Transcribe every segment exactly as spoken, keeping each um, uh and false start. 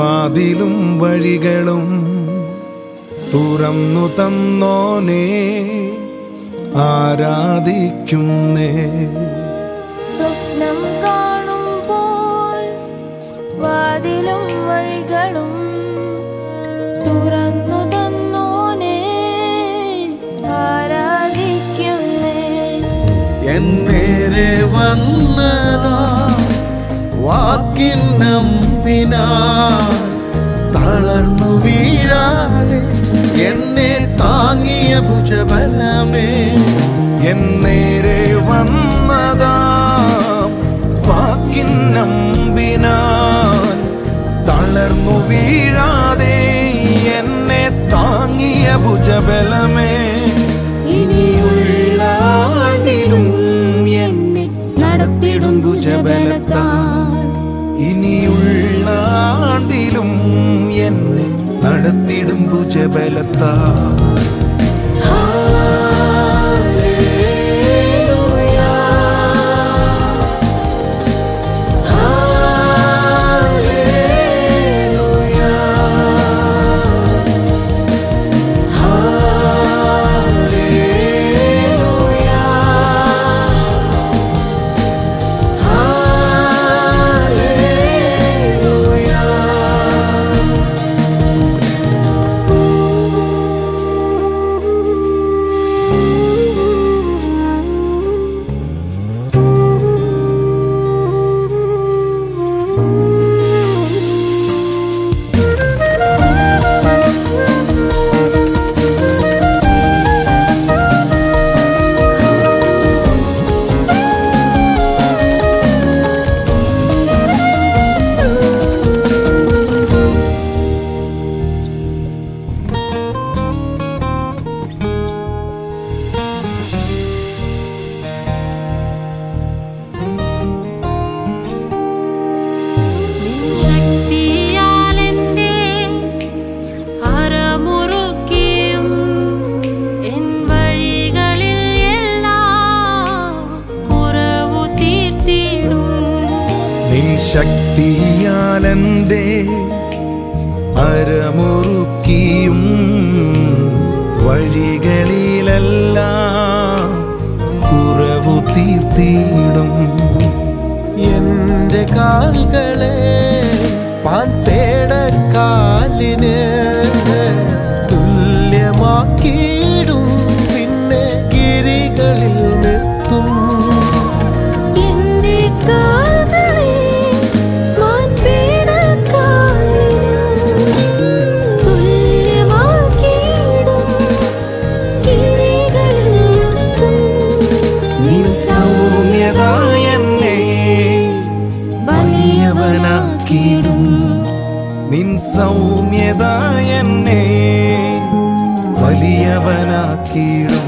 വാതിലും വഴികളും തുറന്നു തന്നോനെ ആരാധിക്കുന്നേ. സ്വപ്നം കാണുമ്പോൾ വാതിലും വഴികളും തുറന്നു തന്നോനെ ആരാധിക്കുന്നേ. എന്നേരെ വന്നതാ വാക്കിൻ നമ്പിനാൽ തളർന്നു വീഴാതെ എന്നെ താങ്ങിയ ഭുജബലമേ. എന്നേരെ വന്നതാം വാക്കിൻ നമ്പിനാൽ തളർന്നു വീഴാതെ എന്നെ താങ്ങിയ ഭുജബലമേ. ഇനിയുള്ള ആണ്ടിലും എന്നെ നടത്തിടും ഭുജബലത്താൽ, ഇനിയുള്ള ആണ്ടിലും എന്നെ നടത്തിടും ഭുജബലത്താൽ. ശക്തിയാലെന്റെ അരമുറുക്കിയും വഴികളിലെല്ലാം കുറവു തീർത്തിടും. എൻ്റെ കാലുകളെ പാൻപേടക്കാലിന് തുല്യമാക്കിയിടും, പിന്നെ ഗിരികളിൽ നിർത്തും. നിൻ സൗമ്യത എന്നെ വലിയവനാക്കിയിടും.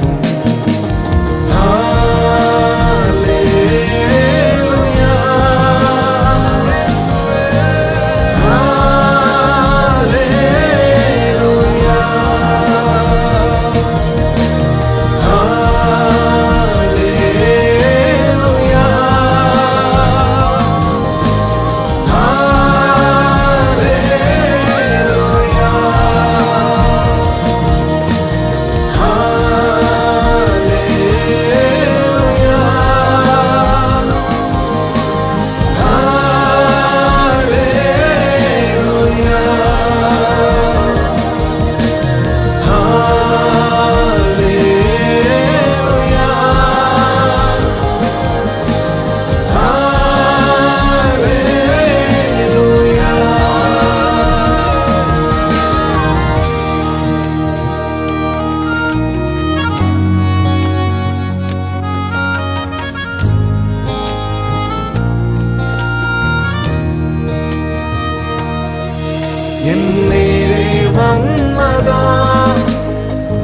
എന്നേരെ വന്നതാ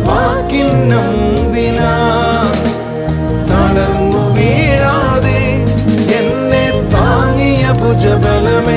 വാക്കിൻ നമ്പിനാൽ തളർന്നു വീഴാതെ എന്നെ താങ്ങിയ ഭുജബലമേ.